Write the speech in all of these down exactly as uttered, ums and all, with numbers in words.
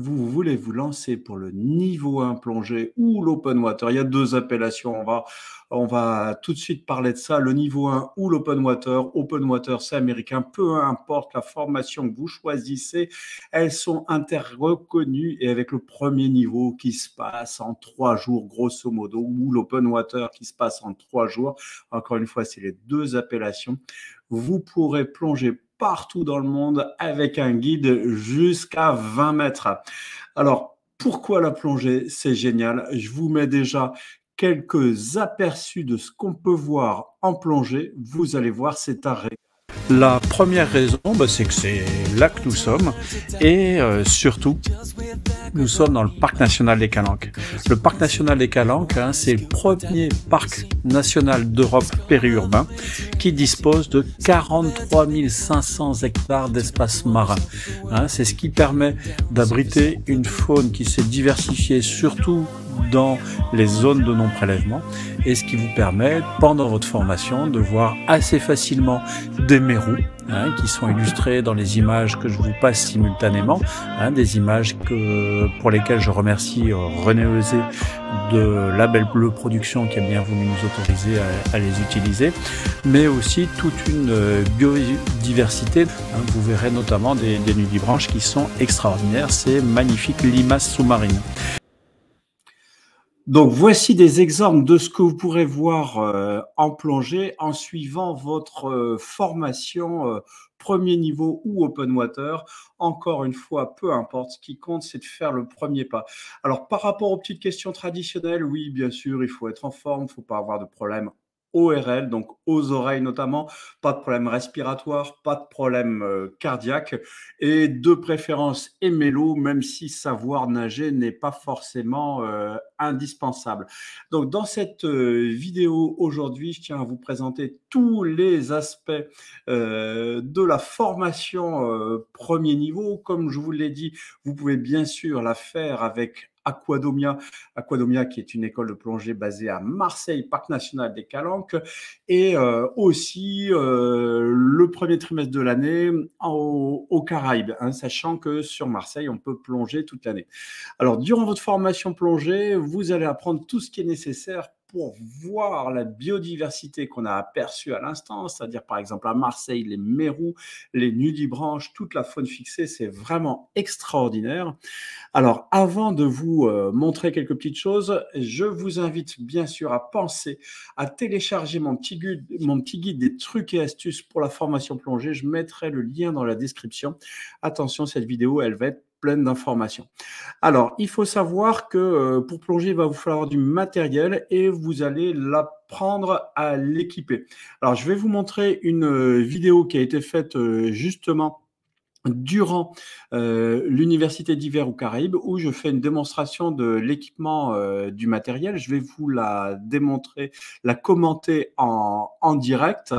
vous, vous voulez vous lancer pour le niveau un plongée ou l'open water, il y a deux appellations, on va, on va tout de suite parler de ça, le niveau un ou l'open water. Open water, c'est américain, peu importe la formation que vous choisissez, elles sont interreconnues et avec le premier niveau qui se passe en trois jours, grosso modo, ou l'open water qui se passe en trois jours, encore une fois, c'est les deux appellations, vous pourrez plonger partout dans le monde avec un guide jusqu'à vingt mètres. Alors, pourquoi la plongée? C'est génial. Je vous mets déjà quelques aperçus de ce qu'on peut voir en plongée. Vous allez voir, c'est un régal. La première raison, bah, c'est que c'est là que nous sommes et euh, surtout, nous sommes dans le Parc National des Calanques. Le Parc National des Calanques, hein, c'est le premier parc national d'Europe périurbain qui dispose de quarante-trois mille cinq cents hectares d'espace marin. Hein, c'est ce qui permet d'abriter une faune qui s'est diversifiée surtout dans les zones de non-prélèvement et ce qui vous permet, pendant votre formation, de voir assez facilement des mérous, hein, qui sont illustrés dans les images que je vous passe simultanément, hein, des images que, pour lesquelles je remercie René Heuzey de la Belle Bleu Production qui a bien voulu nous autoriser à, à les utiliser, mais aussi toute une biodiversité. Hein, vous verrez notamment des, des nudibranches qui sont extraordinaires, ces magnifiques limaces sous-marines. Donc, voici des exemples de ce que vous pourrez voir euh, en plongée en suivant votre euh, formation euh, premier niveau ou open water. Encore une fois, peu importe, ce qui compte, c'est de faire le premier pas. Alors, par rapport aux petites questions traditionnelles, oui, bien sûr, il faut être en forme, il ne faut pas avoir de problème O R L, donc aux oreilles notamment, pas de problème respiratoire, pas de problème euh, cardiaque et de préférence aimer l'eau, même si savoir nager n'est pas forcément euh, indispensable. Donc dans cette euh, vidéo aujourd'hui, je tiens à vous présenter tous les aspects euh, de la formation euh, premier niveau. Comme je vous l'ai dit, vous pouvez bien sûr la faire avec Aquadomia, Aquadomia qui est une école de plongée basée à Marseille, Parc National des Calanques, et euh, aussi euh, le premier trimestre de l'année aux au Caraïbes, hein, sachant que sur Marseille, on peut plonger toute l'année. Alors, durant votre formation plongée, vous allez apprendre tout ce qui est nécessaire pour voir la biodiversité qu'on a aperçue à l'instant, c'est-à-dire par exemple à Marseille, les mérous, les nudibranches, toute la faune fixée, c'est vraiment extraordinaire. Alors avant de vous euh, montrer quelques petites choses, je vous invite bien sûr à penser à télécharger mon petit guide, mon petit guide des trucs et astuces pour la formation plongée, je mettrai le lien dans la description. Attention, cette vidéo, elle va être pleine d'informations. Alors, il faut savoir que pour plonger, il va vous falloir du matériel et vous allez l'apprendre à l'équiper. Alors, je vais vous montrer une vidéo qui a été faite justement durant euh, l'université d'hiver aux Caraïbes où je fais une démonstration de l'équipement euh, du matériel. Je vais vous la démontrer, la commenter en, en direct.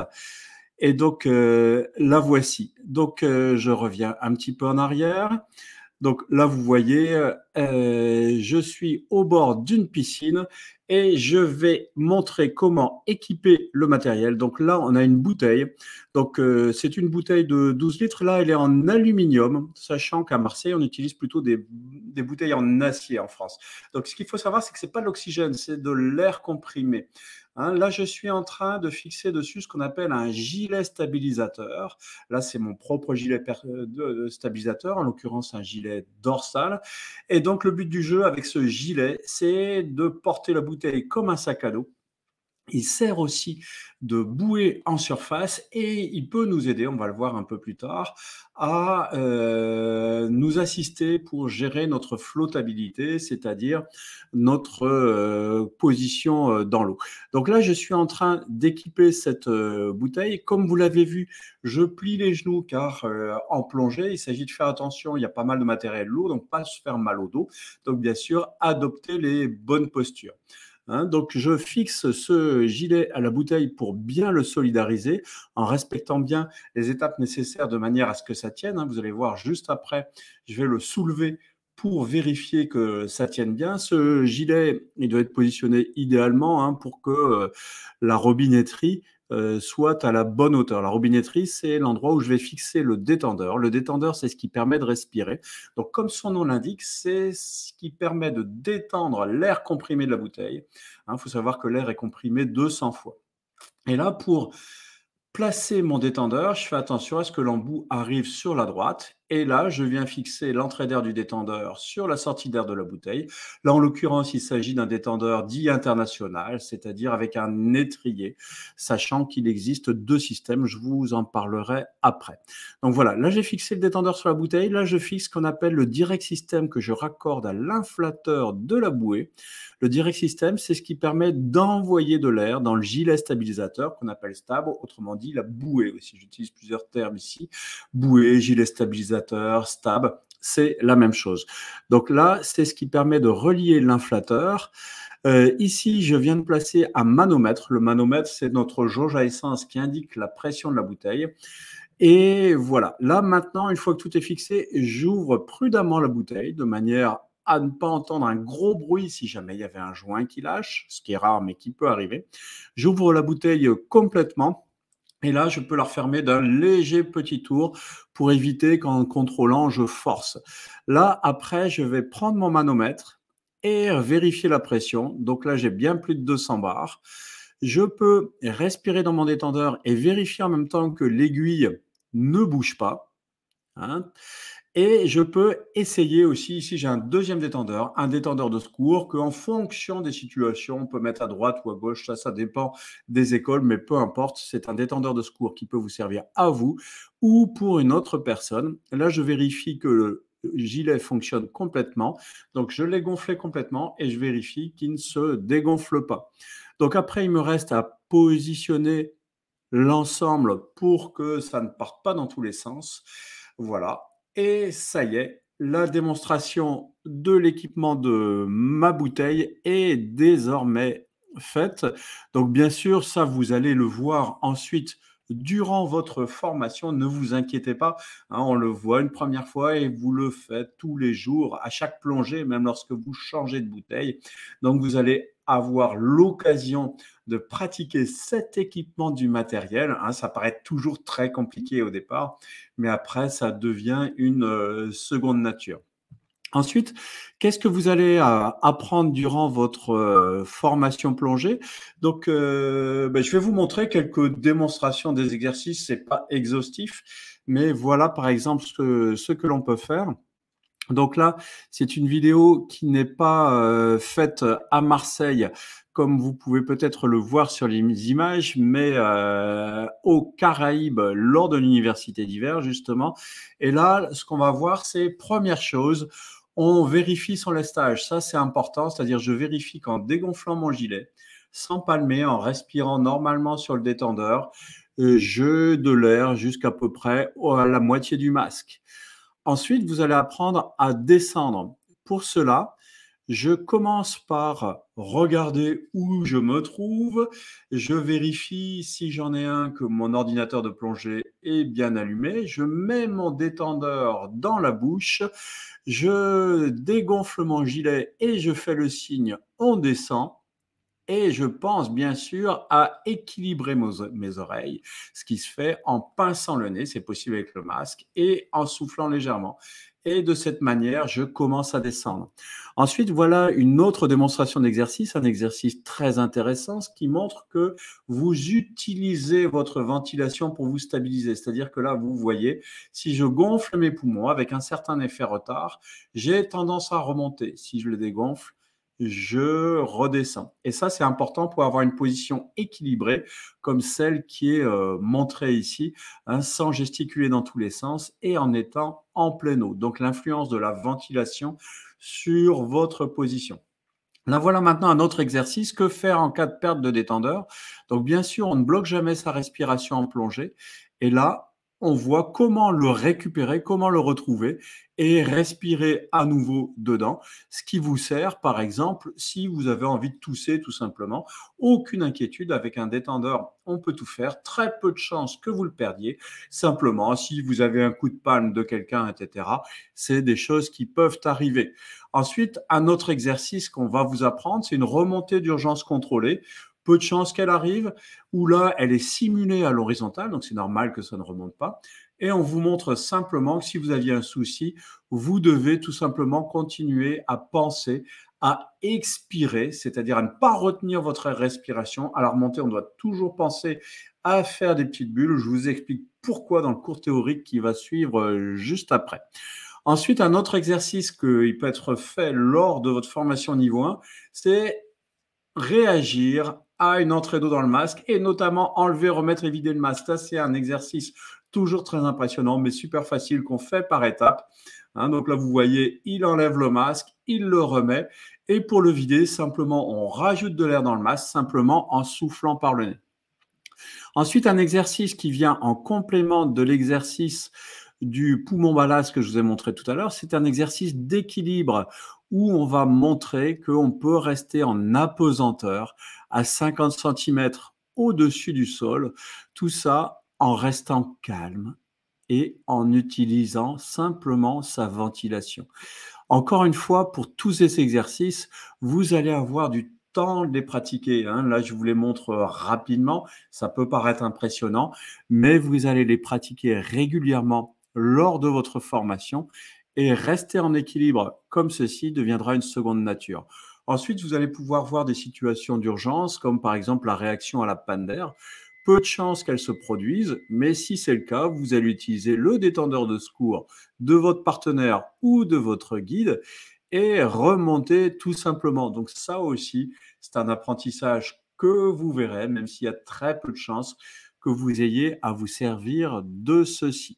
Et donc, euh, la voici. Donc, euh, je reviens un petit peu en arrière. Donc là, vous voyez, euh, je suis au bord d'une piscine et je vais montrer comment équiper le matériel. Donc là, on a une bouteille. Donc euh, c'est une bouteille de douze litres. Là, elle est en aluminium, sachant qu'à Marseille, on utilise plutôt des, des bouteilles en acier en France. Donc ce qu'il faut savoir, c'est que ce n'est pas de l'oxygène, c'est de l'air comprimé. Hein, là, je suis en train de fixer dessus ce qu'on appelle un gilet stabilisateur. Là, c'est mon propre gilet stabilisateur, en l'occurrence un gilet dorsal. Et donc, le but du jeu avec ce gilet, c'est de porter la bouteille comme un sac à dos. Il sert aussi de bouée en surface et il peut nous aider, on va le voir un peu plus tard, à euh, nous assister pour gérer notre flottabilité, c'est-à-dire notre euh, position dans l'eau. Donc là, je suis en train d'équiper cette euh, bouteille. Comme vous l'avez vu, je plie les genoux car euh, en plongée, il s'agit de faire attention, il y a pas mal de matériel lourd, donc pas se faire mal au dos. Donc bien sûr, adopter les bonnes postures. Hein, donc, je fixe ce gilet à la bouteille pour bien le solidariser en respectant bien les étapes nécessaires de manière à ce que ça tienne. Hein. Vous allez voir juste après, je vais le soulever pour vérifier que ça tienne bien. Ce gilet, il doit être positionné idéalement hein, pour que euh, la robinetterie euh, soit à la bonne hauteur. La robinetterie, c'est l'endroit où je vais fixer le détendeur. Le détendeur, c'est ce qui permet de respirer. Donc, comme son nom l'indique, c'est ce qui permet de détendre l'air comprimé de la bouteille. Hein, faut savoir que l'air est comprimé deux cents fois. Et là, pour placer mon détendeur, je fais attention à ce que l'embout arrive sur la droite. Et là, je viens fixer l'entrée d'air du détendeur sur la sortie d'air de la bouteille. Là, en l'occurrence, il s'agit d'un détendeur dit international, c'est-à-dire avec un étrier, sachant qu'il existe deux systèmes. Je vous en parlerai après. Donc voilà, là, j'ai fixé le détendeur sur la bouteille. Là, je fixe ce qu'on appelle le direct système que je raccorde à l'inflateur de la bouée. Le direct système, c'est ce qui permet d'envoyer de l'air dans le gilet stabilisateur qu'on appelle stabre, autrement dit la bouée aussi. J'utilise plusieurs termes ici. Bouée, gilet stabilisateur, stab, c'est la même chose. Donc là, c'est ce qui permet de relier l'inflateur. Euh, ici, je viens de placer un manomètre. Le manomètre, c'est notre jauge à essence qui indique la pression de la bouteille. Et voilà. Là, maintenant, une fois que tout est fixé, j'ouvre prudemment la bouteille de manière à ne pas entendre un gros bruit si jamais il y avait un joint qui lâche, ce qui est rare, mais qui peut arriver. J'ouvre la bouteille complètement. Et là, je peux la refermer d'un léger petit tour pour éviter qu'en contrôlant, je force. Là, après, je vais prendre mon manomètre et vérifier la pression. Donc là, j'ai bien plus de deux cents bars. Je peux respirer dans mon détendeur et vérifier en même temps que l'aiguille ne bouge pas. Hein. Et je peux essayer aussi, ici j'ai un deuxième détendeur, un détendeur de secours qu'en fonction des situations, on peut mettre à droite ou à gauche, ça, ça dépend des écoles, mais peu importe, c'est un détendeur de secours qui peut vous servir à vous ou pour une autre personne. Là, je vérifie que le gilet fonctionne complètement, donc je l'ai gonflé complètement et je vérifie qu'il ne se dégonfle pas. Donc après, il me reste à positionner l'ensemble pour que ça ne parte pas dans tous les sens. Voilà. Et ça y est, la démonstration de l'équipement de ma bouteille est désormais faite. Donc bien sûr, ça vous allez le voir ensuite durant votre formation. Ne vous inquiétez pas, hein, on le voit une première fois et vous le faites tous les jours, à chaque plongée, même lorsque vous changez de bouteille. Donc vous allez avoir l'occasion de pratiquer cet équipement du matériel. Hein, ça paraît toujours très compliqué au départ, mais après, ça devient une euh, seconde nature. Ensuite, qu'est-ce que vous allez euh, apprendre durant votre euh, formation plongée? Donc, euh, ben, je vais vous montrer quelques démonstrations des exercices. Ce n'est pas exhaustif, mais voilà, par exemple, ce que, ce que l'on peut faire. Donc là, c'est une vidéo qui n'est pas euh, faite à Marseille, comme vous pouvez peut-être le voir sur les images, mais euh, aux Caraïbes, lors de l'université d'hiver, justement. Et là, ce qu'on va voir, c'est première chose, on vérifie son lestage. Ça, c'est important, c'est-à-dire je vérifie qu'en dégonflant mon gilet, sans palmer, en respirant normalement sur le détendeur, j'ai de l'air jusqu'à peu près à la moitié du masque. Ensuite, vous allez apprendre à descendre. Pour cela, je commence par regarder où je me trouve. Je vérifie si j'en ai un que mon ordinateur de plongée est bien allumé. Je mets mon détendeur dans la bouche. Je dégonfle mon gilet et je fais le signe « on descend ». Et je pense bien sûr à équilibrer mes oreilles, ce qui se fait en pinçant le nez, c'est possible avec le masque, et en soufflant légèrement. Et de cette manière, je commence à descendre. Ensuite, voilà une autre démonstration d'exercice, un exercice très intéressant, ce qui montre que vous utilisez votre ventilation pour vous stabiliser. C'est-à-dire que là, vous voyez, si je gonfle mes poumons avec un certain effet retard, j'ai tendance à remonter. Si je les dégonfle, je redescends. Et ça, c'est important pour avoir une position équilibrée comme celle qui est euh, montrée ici, hein, sans gesticuler dans tous les sens et en étant en pleine eau. Donc, l'influence de la ventilation sur votre position. Là, voilà maintenant un autre exercice. Que faire en cas de perte de détendeur? Donc, bien sûr, on ne bloque jamais sa respiration en plongée. Et là, on voit comment le récupérer, comment le retrouver et respirer à nouveau dedans, ce qui vous sert, par exemple, si vous avez envie de tousser tout simplement. Aucune inquiétude, avec un détendeur, on peut tout faire. Très peu de chances que vous le perdiez. Simplement, si vous avez un coup de palme de quelqu'un, et cetera, c'est des choses qui peuvent arriver. Ensuite, un autre exercice qu'on va vous apprendre, c'est une remontée d'urgence contrôlée. peu de chances qu'elle arrive, où là, elle est simulée à l'horizontale, donc c'est normal que ça ne remonte pas. Et on vous montre simplement que si vous aviez un souci, vous devez tout simplement continuer à penser, à expirer, c'est-à-dire à ne pas retenir votre respiration. À la remontée, on doit toujours penser à faire des petites bulles. Je vous explique pourquoi dans le cours théorique qui va suivre juste après. Ensuite, un autre exercice qui peut être fait lors de votre formation niveau un, c'est réagir à une entrée d'eau dans le masque et notamment enlever, remettre et vider le masque. Ça, c'est un exercice toujours très impressionnant, mais super facile qu'on fait par étapes. Hein, donc là, vous voyez, il enlève le masque, il le remet. Et pour le vider, simplement, on rajoute de l'air dans le masque, simplement en soufflant par le nez. Ensuite, un exercice qui vient en complément de l'exercice du poumon ballast que je vous ai montré tout à l'heure, c'est un exercice d'équilibre où on va montrer qu'on peut rester en apesanteur à cinquante centimètres au-dessus du sol. Tout ça en restant calme et en utilisant simplement sa ventilation. Encore une fois, pour tous ces exercices, vous allez avoir du temps de les pratiquer. Hein. Là, je vous les montre rapidement. Ça peut paraître impressionnant, mais vous allez les pratiquer régulièrement lors de votre formation et rester en équilibre comme ceci deviendra une seconde nature. Ensuite, vous allez pouvoir voir des situations d'urgence comme par exemple la réaction à la panne d'air. Peu de chances qu'elles se produisent, mais si c'est le cas, vous allez utiliser le détendeur de secours de votre partenaire ou de votre guide et remonter tout simplement. Donc ça aussi, c'est un apprentissage que vous verrez, même s'il y a très peu de chances que vous ayez à vous servir de ceci.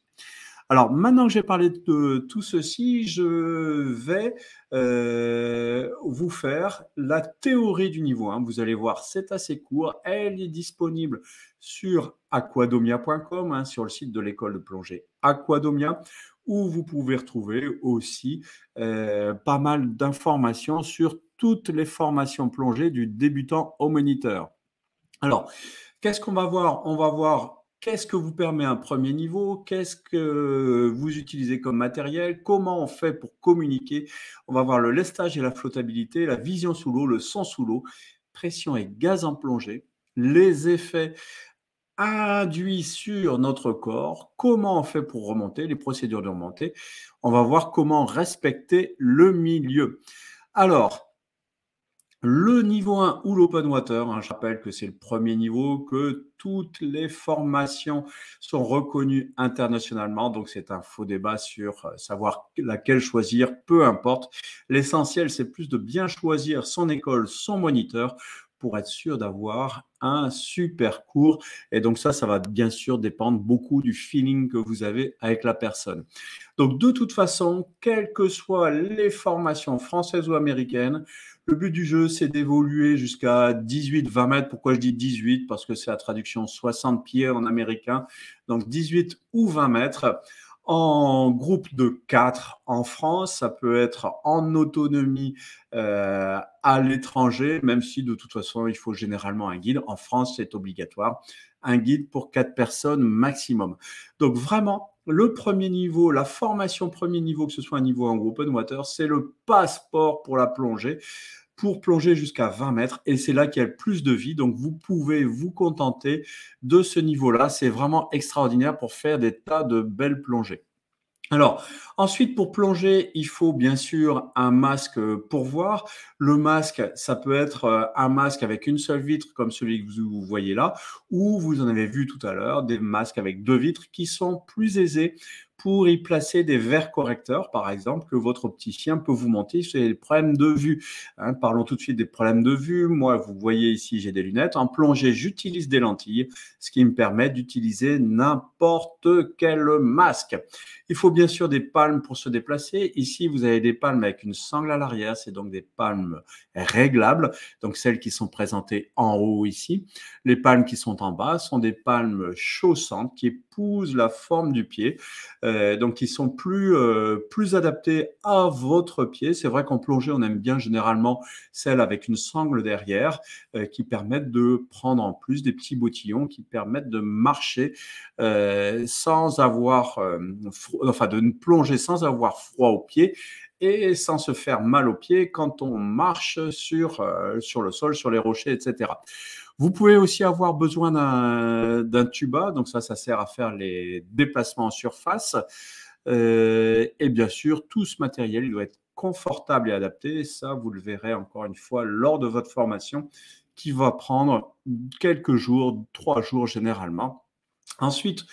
Alors, maintenant que j'ai parlé de tout ceci, je vais euh, vous faire la théorie du niveau un. Vous allez voir, c'est assez court. Elle est disponible sur aquadomia point com, hein, sur le site de l'école de plongée Aquadomia, où vous pouvez retrouver aussi euh, pas mal d'informations sur toutes les formations plongées du débutant au moniteur. Alors, qu'est-ce qu'on va voir? On va voir... Qu'est-ce que vous permet un premier niveau? Qu'est-ce que vous utilisez comme matériel? Comment on fait pour communiquer? On va voir le lestage et la flottabilité, la vision sous l'eau, le son sous l'eau, pression et gaz en plongée, les effets induits sur notre corps, comment on fait pour remonter, les procédures de remontée. On va voir comment respecter le milieu. Alors, le niveau un ou l'open water, hein, je rappelle que c'est le premier niveau, que toutes les formations sont reconnues internationalement, donc c'est un faux débat sur savoir laquelle choisir, peu importe. L'essentiel, c'est plus de bien choisir son école, son moniteur, pour être sûr d'avoir un super cours. Et donc ça, ça va bien sûr dépendre beaucoup du feeling que vous avez avec la personne. Donc de toute façon, quelles que soient les formations françaises ou américaines, le but du jeu, c'est d'évoluer jusqu'à dix-huit vingt mètres. Pourquoi je dis dix-huit? Parce que c'est la traduction soixante pieds en américain. Donc dix-huit ou vingt mètres. En groupe de quatre en France, ça peut être en autonomie euh, à l'étranger, même si de toute façon, il faut généralement un guide. En France, c'est obligatoire, un guide pour quatre personnes maximum. Donc vraiment, le premier niveau, la formation premier niveau, que ce soit un niveau en open water, c'est le passeport pour la plongée, pour plonger jusqu'à vingt mètres. Et c'est là qu'il y a le plus de vie. Donc, vous pouvez vous contenter de ce niveau-là. C'est vraiment extraordinaire pour faire des tas de belles plongées. Alors, ensuite, pour plonger, il faut bien sûr un masque pour voir. Le masque, ça peut être un masque avec une seule vitre, comme celui que vous voyez là, ou vous en avez vu tout à l'heure, des masques avec deux vitres qui sont plus aisés pour y placer des verres correcteurs, par exemple, que votre opticien peut vous monter sur les problèmes de vue. Hein, parlons tout de suite des problèmes de vue. Moi, vous voyez ici, j'ai des lunettes. En plongée, j'utilise des lentilles, ce qui me permet d'utiliser n'importe quel masque. Il faut bien sûr des palmes pour se déplacer. Ici, vous avez des palmes avec une sangle à l'arrière. C'est donc des palmes réglables, donc celles qui sont présentées en haut ici. Les palmes qui sont en bas sont des palmes chaussantes qui épousent la forme du pied. Euh, Donc, ils sont plus, euh, plus adaptés à votre pied. C'est vrai qu'en plongée, on aime bien généralement celles avec une sangle derrière euh, qui permettent de prendre en plus des petits bottillons qui permettent de marcher euh, sans avoir, euh, enfin de plonger sans avoir froid aux pieds et sans se faire mal aux pieds quand on marche sur, euh, sur le sol, sur les rochers, et cetera. Vous pouvez aussi avoir besoin d'un tuba, donc ça, ça sert à faire les déplacements en surface. Euh, et bien sûr, tout ce matériel, il doit être confortable et adapté. Et ça, vous le verrez encore une fois lors de votre formation qui va prendre quelques jours, trois jours généralement. Ensuite,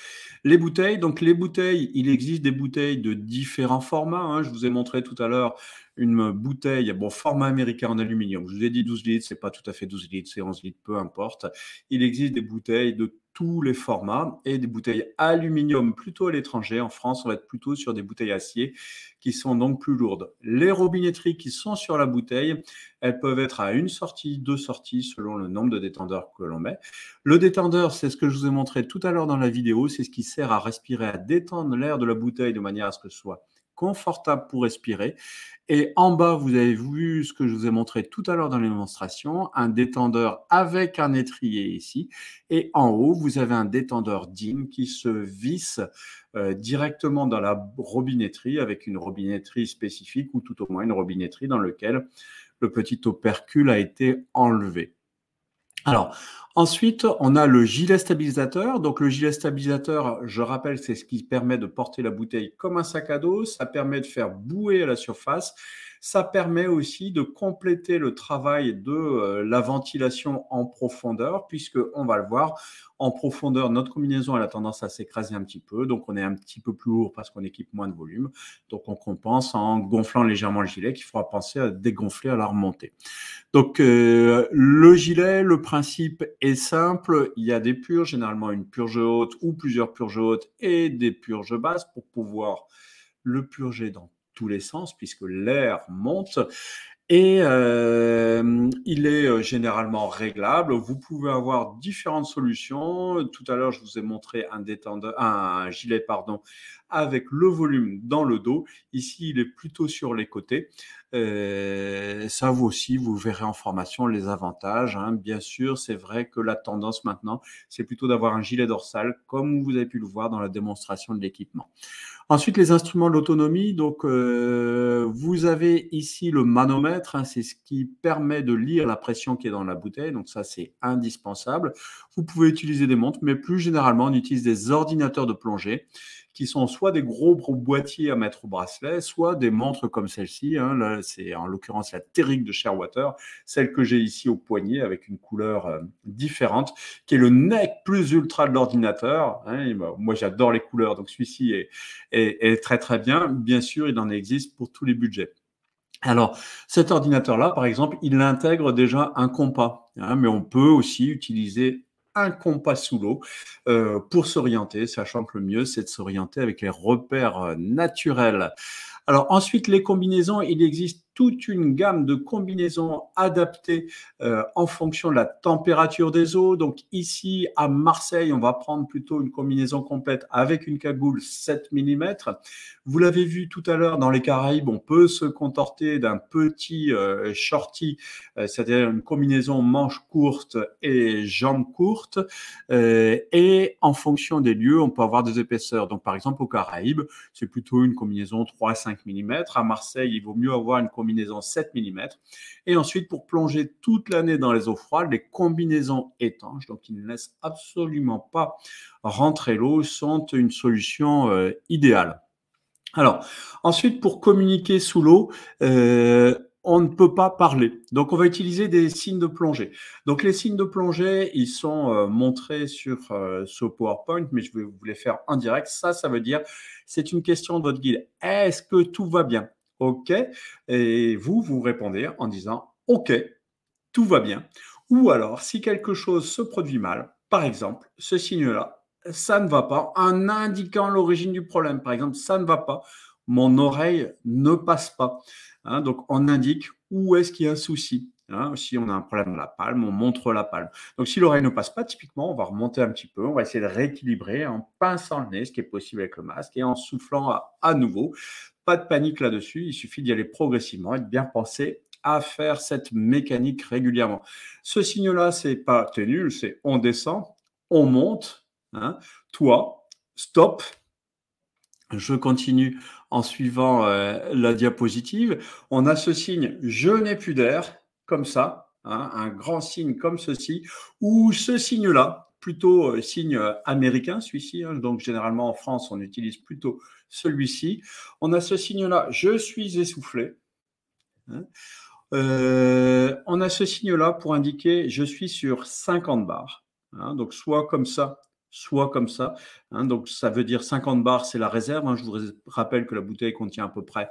les bouteilles. Donc, les bouteilles, il existe des bouteilles de différents formats, hein. Je vous ai montré tout à l'heure une bouteille, bon, format américain en aluminium. Je vous ai dit douze litres, ce n'est pas tout à fait douze litres, c'est onze litres, peu importe. Il existe des bouteilles de tous les formats et des bouteilles aluminium plutôt à l'étranger. En France, on va être plutôt sur des bouteilles acier qui sont donc plus lourdes. Les robinetteries qui sont sur la bouteille, elles peuvent être à une sortie, deux sorties selon le nombre de détendeurs que l'on met. Le détendeur, c'est ce que je vous ai montré tout à l'heure dans la vidéo, c'est ce qui sert à respirer, à détendre l'air de la bouteille de manière à ce que ce soit confortable pour respirer. Et en bas, vous avez vu ce que je vous ai montré tout à l'heure dans les démonstrations, un détendeur avec un étrier ici. Et en haut, vous avez un détendeur digne qui se visse euh, directement dans la robinetterie avec une robinetterie spécifique ou tout au moins une robinetterie dans laquelle le petit opercule a été enlevé. Alors, ensuite, on a le gilet stabilisateur. Donc, le gilet stabilisateur, je rappelle, c'est ce qui permet de porter la bouteille comme un sac à dos. Ça permet de faire bouer à la surface. Ça permet aussi de compléter le travail de euh, la ventilation en profondeur, puisque on va le voir, en profondeur, notre combinaison elle a tendance à s'écraser un petit peu. Donc, on est un petit peu plus lourd parce qu'on équipe moins de volume. Donc, on compense en gonflant légèrement le gilet qu'il faudra penser à dégonfler, à la remonter. Donc, euh, le gilet, le principe est simple. Il y a des purges, généralement une purge haute ou plusieurs purges hautes et des purges basses pour pouvoir le purger dans tous les sens puisque l'air monte et euh, il est généralement réglable. Vous pouvez avoir différentes solutions. Tout à l'heure, je vous ai montré un détendeur, un gilet pardon, avec le volume dans le dos. Ici, il est plutôt sur les côtés. Euh, ça, vous aussi, vous verrez en formation les avantages, hein. Bien sûr, c'est vrai que la tendance maintenant, c'est plutôt d'avoir un gilet dorsal, comme vous avez pu le voir dans la démonstration de l'équipement. Ensuite, les instruments d'autonomie. Donc, euh, vous avez ici le manomètre, hein, c'est ce qui permet de lire la pression qui est dans la bouteille. Donc, ça, c'est indispensable. Vous pouvez utiliser des montres, mais plus généralement, on utilise des ordinateurs de plongée qui sont soit des gros boîtiers à mettre au bracelet, soit des montres comme celle-ci, hein. Là, c'est en l'occurrence la Teric de Sherwater, celle que j'ai ici au poignet avec une couleur euh, différente, qui est le nec plus ultra de l'ordinateur, hein. Moi, j'adore les couleurs, donc celui-ci est, est, est très très bien. Bien sûr, il en existe pour tous les budgets. Alors, cet ordinateur-là, par exemple, il intègre déjà un compas, hein, mais on peut aussi utiliser un compas sous l'eau euh, pour s'orienter, sachant que le mieux, c'est de s'orienter avec les repères naturels. Alors ensuite, les combinaisons, il existe toute une gamme de combinaisons adaptées euh, en fonction de la température des eaux. Donc ici, à Marseille, on va prendre plutôt une combinaison complète avec une cagoule sept millimètres. Vous l'avez vu tout à l'heure, dans les Caraïbes, on peut se contenter d'un petit euh, shorty, euh, c'est-à-dire une combinaison manches courtes et jambes courtes. Euh, et en fonction des lieux, on peut avoir des épaisseurs. Donc par exemple, aux Caraïbes, c'est plutôt une combinaison trois à cinq millimètres. À Marseille, il vaut mieux avoir une combinaison sept millimètres. Et ensuite, pour plonger toute l'année dans les eaux froides, les combinaisons étanches, donc qui ne laissent absolument pas rentrer l'eau, sont une solution euh, idéale. Alors, ensuite, pour communiquer sous l'eau, euh, on ne peut pas parler. Donc, on va utiliser des signes de plongée. Donc, les signes de plongée, ils sont euh, montrés sur euh, ce PowerPoint, mais je vais vous les faire en direct. Ça, ça veut dire, c'est une question de votre guide. Est-ce que tout va bien? OK. Et vous, vous répondez en disant OK, tout va bien. Ou alors, si quelque chose se produit mal, par exemple, ce signe-là, ça ne va pas, en indiquant l'origine du problème. Par exemple, ça ne va pas, mon oreille ne passe pas. Hein, donc, on indique où est-ce qu'il y a un souci. Hein, si on a un problème de la palme, on montre la palme. Donc, si l'oreille ne passe pas, typiquement, on va remonter un petit peu, on va essayer de rééquilibrer en pinçant le nez, ce qui est possible avec le masque, et en soufflant à, à nouveau. Pas de panique là-dessus, il suffit d'y aller progressivement et de bien penser à faire cette mécanique régulièrement. Ce signe-là, c'est pas t'es nul, c'est on descend, on monte, hein, toi, stop, Je continue en suivant euh, la diapositive. On a ce signe « je n'ai plus d'air » comme ça, hein, un grand signe comme ceci, ou ce signe-là, plutôt euh, signe américain, celui-ci. Hein, donc, généralement, en France, on utilise plutôt celui-ci. On a ce signe-là « je suis essoufflé ». Hein. Euh, on a ce signe-là pour indiquer « je suis sur cinquante bars ». Hein, donc, soit comme ça, soit comme ça, hein, donc ça veut dire cinquante bars, c'est la réserve, hein. Je vous rappelle que la bouteille contient à peu près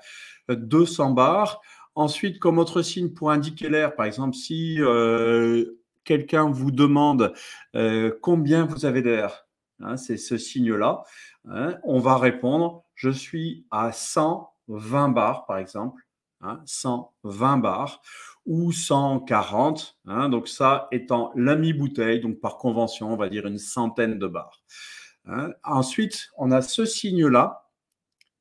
deux cents bars. Ensuite, comme autre signe pour indiquer l'air, par exemple, si euh, quelqu'un vous demande euh, combien vous avez d'air, hein, c'est ce signe-là, hein, on va répondre, je suis à cent vingt bars, par exemple, hein, cent vingt bars, ou cent quarante, hein, donc ça étant la mi-bouteille, donc par convention, on va dire une centaine de bars. Hein. Ensuite, on a ce signe-là,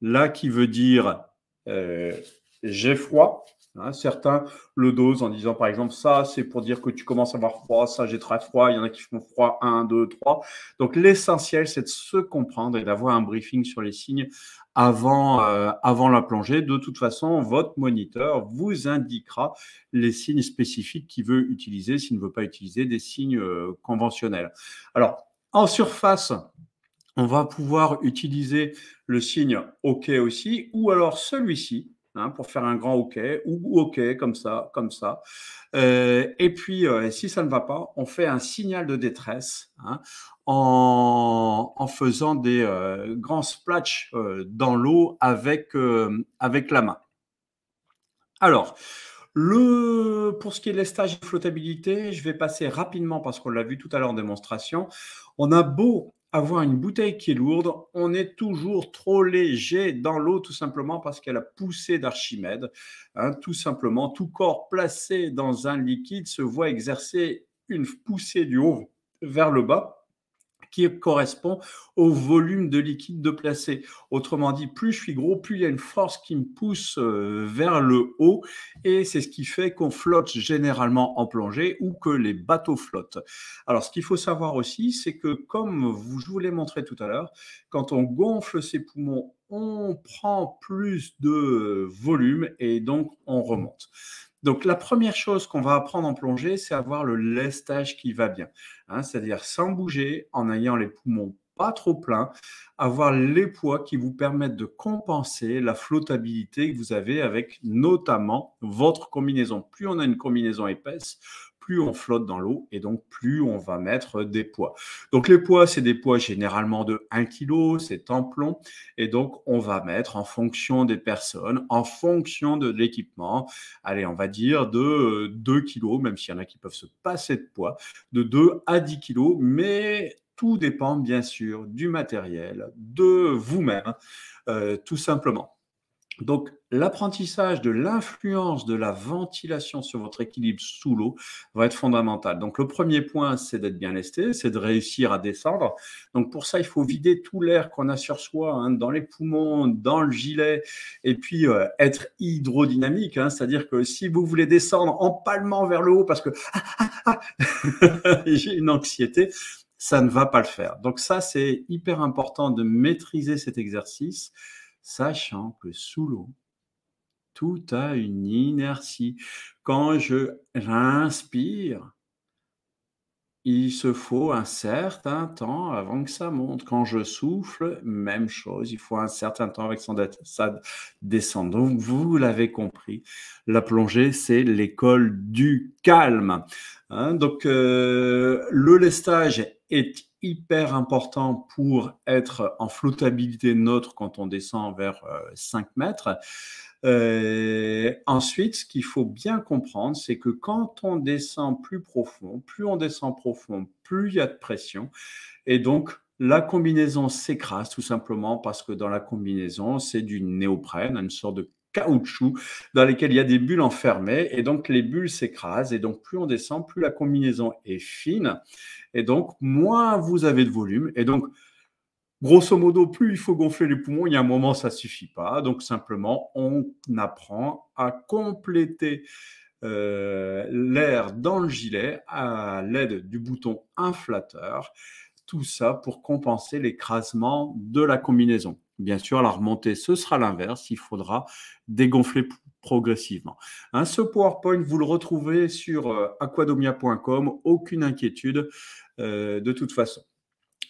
là qui veut dire euh, « j'ai froid ». Hein. Certains le dosent en disant, par exemple, ça, c'est pour dire que tu commences à avoir froid, ça, j'ai très froid, il y en a qui font froid, un, deux, trois. Donc, l'essentiel, c'est de se comprendre et d'avoir un briefing sur les signes avant, euh, avant la plongée. De toute façon, votre moniteur vous indiquera les signes spécifiques qu'il veut utiliser, s'il ne veut pas utiliser des signes euh, conventionnels. Alors, en surface, on va pouvoir utiliser le signe OK aussi, ou alors celui-ci. Hein, pour faire un grand OK, ou OK, comme ça, comme ça. Euh, et puis, euh, si ça ne va pas, on fait un signal de détresse, hein, en, en faisant des euh, grands splashs euh, dans l'eau avec, euh, avec la main. Alors, le, pour ce qui est de lestage et flottabilité, je vais passer rapidement parce qu'on l'a vu tout à l'heure en démonstration. On a beau avoir une bouteille qui est lourde, on est toujours trop léger dans l'eau, tout simplement parce qu'elle a poussé d'Archimède. Hein, tout simplement, tout corps placé dans un liquide se voit exercer une poussée du haut vers le bas qui correspond au volume de liquide de placé. Autrement dit, plus je suis gros, plus il y a une force qui me pousse vers le haut, et c'est ce qui fait qu'on flotte généralement en plongée ou que les bateaux flottent. Alors, ce qu'il faut savoir aussi, c'est que comme je vous l'ai montré tout à l'heure, quand on gonfle ses poumons, on prend plus de volume et donc on remonte. Donc, la première chose qu'on va apprendre en plongée, c'est avoir le lestage qui va bien, hein, c'est-à-dire sans bouger, en ayant les poumons pas trop pleins, avoir les poids qui vous permettent de compenser la flottabilité que vous avez avec notamment votre combinaison. Plus on a une combinaison épaisse, plus on flotte dans l'eau et donc plus on va mettre des poids. Donc, les poids, c'est des poids généralement de un kilo, c'est tampon, et donc on va mettre en fonction des personnes, en fonction de l'équipement, allez, on va dire de deux kilos, même s'il y en a qui peuvent se passer de poids, de deux à dix kilos, mais tout dépend bien sûr du matériel, de vous-même, euh, tout simplement. Donc, l'apprentissage de l'influence de la ventilation sur votre équilibre sous l'eau va être fondamental. Donc, le premier point, c'est d'être bien lesté, c'est de réussir à descendre. Donc, pour ça, il faut vider tout l'air qu'on a sur soi, hein, dans les poumons, dans le gilet, et puis euh, être hydrodynamique, hein, c'est-à-dire que si vous voulez descendre en palmant vers le haut parce que ah, ah, ah, j'ai une anxiété, ça ne va pas le faire. Donc, ça, c'est hyper important de maîtriser cet exercice, sachant que sous l'eau, tout a une inertie. Quand je l'inspire, il se faut un certain temps avant que ça monte. Quand je souffle, même chose, il faut un certain temps avec ça descendre. Donc, vous l'avez compris, la plongée, c'est l'école du calme. Hein, donc, euh, le lestage est hyper important pour être en flottabilité neutre quand on descend vers cinq mètres. Euh, ensuite, ce qu'il faut bien comprendre, c'est que quand on descend plus profond, plus on descend profond, plus il y a de pression, et donc la combinaison s'écrase tout simplement parce que dans la combinaison, c'est du néoprène, une sorte de caoutchouc dans lesquels il y a des bulles enfermées, et donc les bulles s'écrasent, et donc plus on descend, plus la combinaison est fine, et donc moins vous avez de volume, et donc grosso modo, plus il faut gonfler les poumons, il y a un moment ça suffit pas, donc simplement on apprend à compléter euh, l'air dans le gilet à l'aide du bouton inflateur, tout ça pour compenser l'écrasement de la combinaison. Bien sûr, à la remontée, ce sera l'inverse. Il faudra dégonfler progressivement. Hein, ce PowerPoint, vous le retrouvez sur euh, aquadomia point com. Aucune inquiétude euh, de toute façon.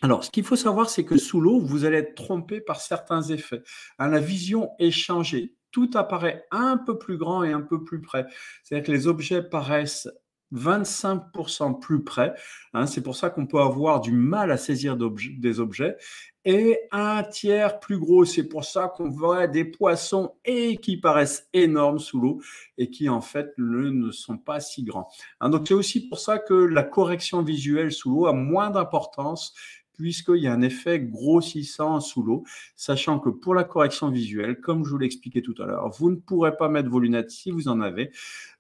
Alors, ce qu'il faut savoir, c'est que sous l'eau, vous allez être trompé par certains effets. Hein, la vision est changée. Tout apparaît un peu plus grand et un peu plus près. C'est-à-dire que les objets paraissent vingt-cinq pour cent plus près. Hein, c'est pour ça qu'on peut avoir du mal à saisir d'objets, des objets. Et un tiers plus gros, c'est pour ça qu'on voit des poissons et qui paraissent énormes sous l'eau et qui en fait le, ne sont pas si grands. Hein, donc c'est aussi pour ça que la correction visuelle sous l'eau a moins d'importance puisqu'il y a un effet grossissant sous l'eau, sachant que pour la correction visuelle, comme je vous l'expliquais tout à l'heure, vous ne pourrez pas mettre vos lunettes si vous en avez,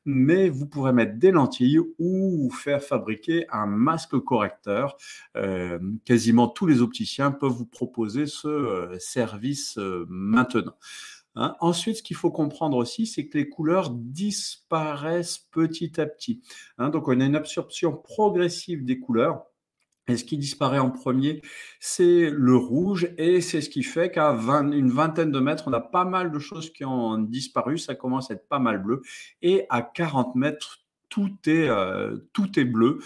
mais vous pourrez mettre des lentilles ou faire fabriquer un masque correcteur. Euh, quasiment tous les opticiens peuvent vous proposer ce euh, service euh, maintenant. Hein. Ensuite, ce qu'il faut comprendre aussi, c'est que les couleurs disparaissent petit à petit. Hein, donc, on a une absorption progressive des couleurs. Et ce qui disparaît en premier, c'est le rouge et c'est ce qui fait qu'à une vingtaine de mètres, on a pas mal de choses qui ont disparu. Ça commence à être pas mal bleu et à quarante mètres, tout est, euh, tout est bleu.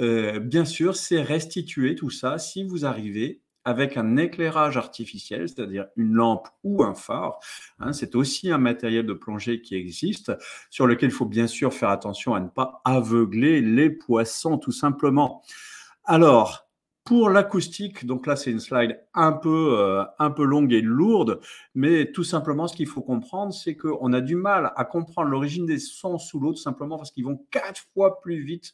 Euh, bien sûr, c'est restitué tout ça si vous arrivez avec un éclairage artificiel, c'est-à-dire une lampe ou un phare. Hein, c'est aussi un matériel de plongée qui existe, sur lequel il faut bien sûr faire attention à ne pas aveugler les poissons tout simplement. Alors, pour l'acoustique, donc là, c'est une slide un peu, euh, un peu longue et lourde, mais tout simplement, ce qu'il faut comprendre, c'est qu'on a du mal à comprendre l'origine des sons sous l'eau, tout simplement parce qu'ils vont quatre fois plus vite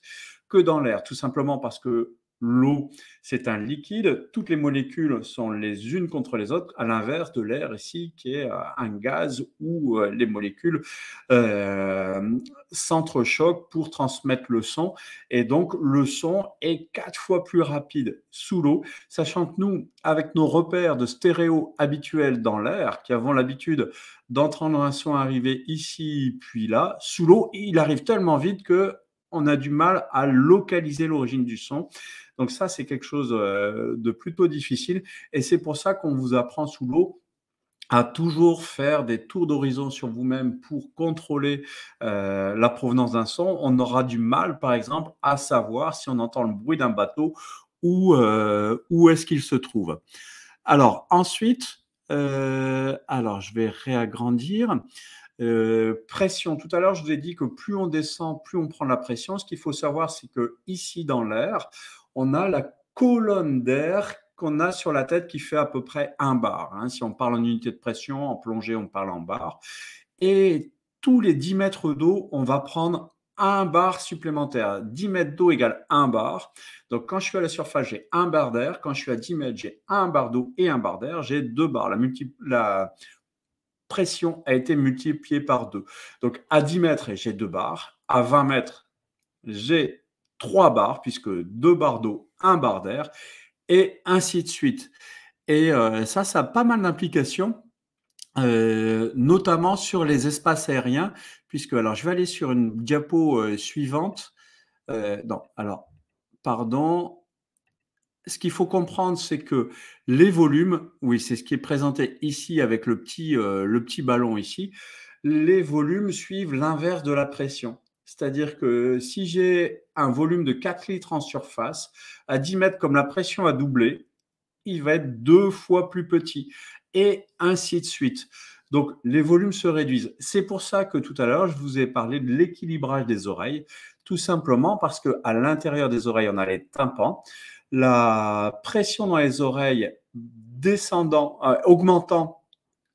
que dans l'air, tout simplement parce que l'eau, c'est un liquide, toutes les molécules sont les unes contre les autres, à l'inverse de l'air ici, qui est un gaz où les molécules euh, s'entrechoquent pour transmettre le son, et donc le son est quatre fois plus rapide sous l'eau, sachant que nous, avec nos repères de stéréo habituels dans l'air, qui avons l'habitude d'entendre un son arriver ici, puis là, sous l'eau, il arrive tellement vite que on a du mal à localiser l'origine du son. Donc ça, c'est quelque chose de plutôt difficile. Et c'est pour ça qu'on vous apprend sous l'eau à toujours faire des tours d'horizon sur vous-même pour contrôler euh, la provenance d'un son. On aura du mal, par exemple, à savoir si on entend le bruit d'un bateau ou euh, où est-ce qu'il se trouve. Alors, ensuite, euh, alors je vais réagrandir. Euh, pression, tout à l'heure je vous ai dit que plus on descend, plus on prend la pression. Ce qu'il faut savoir, c'est que ici dans l'air, on a la colonne d'air qu'on a sur la tête qui fait à peu près un bar, hein. Si on parle en unité de pression, en plongée on parle en bar, et tous les dix mètres d'eau on va prendre un bar supplémentaire. Dix mètres d'eau égale un bar. Donc quand je suis à la surface, j'ai un bar d'air, quand je suis à dix mètres, j'ai un bar d'eau et un bar d'air, j'ai deux bars. La multiple la pression a été multipliée par deux. Donc, à dix mètres, j'ai deux bars. À vingt mètres, j'ai trois bars, puisque deux bars d'eau, un bar d'air, et ainsi de suite. Et euh, ça, ça a pas mal d'implications, euh, notamment sur les espaces aériens, puisque, alors, je vais aller sur une diapo euh, suivante. Euh, non, alors, pardon. Ce qu'il faut comprendre, c'est que les volumes, oui, c'est ce qui est présenté ici avec le petit, euh, le petit ballon ici, les volumes suivent l'inverse de la pression. C'est-à-dire que si j'ai un volume de quatre litres en surface, à dix mètres, comme la pression a doublé, il va être deux fois plus petit, et ainsi de suite. Donc, les volumes se réduisent. C'est pour ça que tout à l'heure, je vous ai parlé de l'équilibrage des oreilles, tout simplement parce qu'à l'intérieur des oreilles, on a les tympans. La pression dans les oreilles descendant, euh, augmentant